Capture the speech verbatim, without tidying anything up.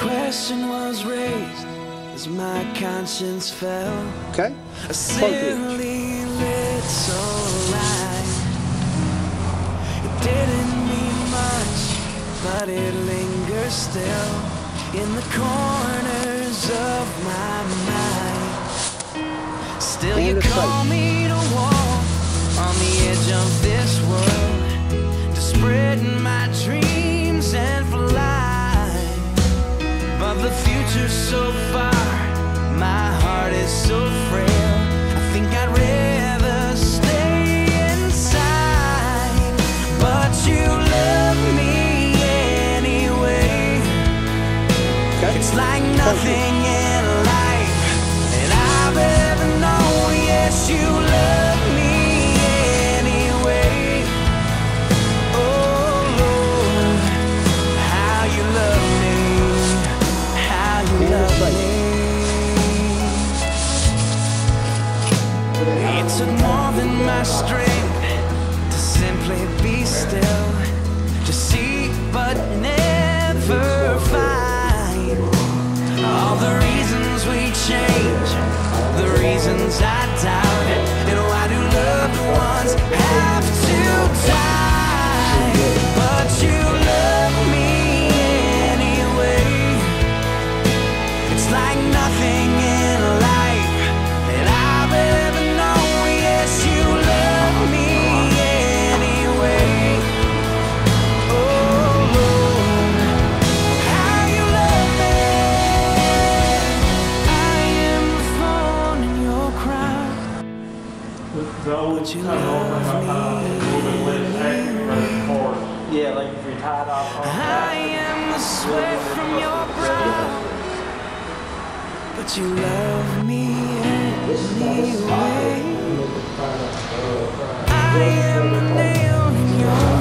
question was raised as my conscience fell. Okay. A silly little lie. It didn't mean much, but it lingers still in the corners of my mind. Still, you call me to war on the edge of this world to spread my dreams and fly. But the future's so far, my heart is so frail. I think I'd rather stay inside, but you love me anyway. Okay. It's like nothing in life that I've ever known. Yes, you love me anyway. Oh Lord, how you love me, how you love me. It took more than my strength to simply be still, to seek but never find. All the reasons we change, the reasons I doubt it, and why do loved ones have to die? But you love me anyway. It's like nothing in life that I've ever known. Yes, you love me anyway. Oh Lord, how you love me. I am the thorn in your crown. But you love me. Yeah, like if you're tied off. I am the sweat from your brow, but you love me anyway. I am the nail in your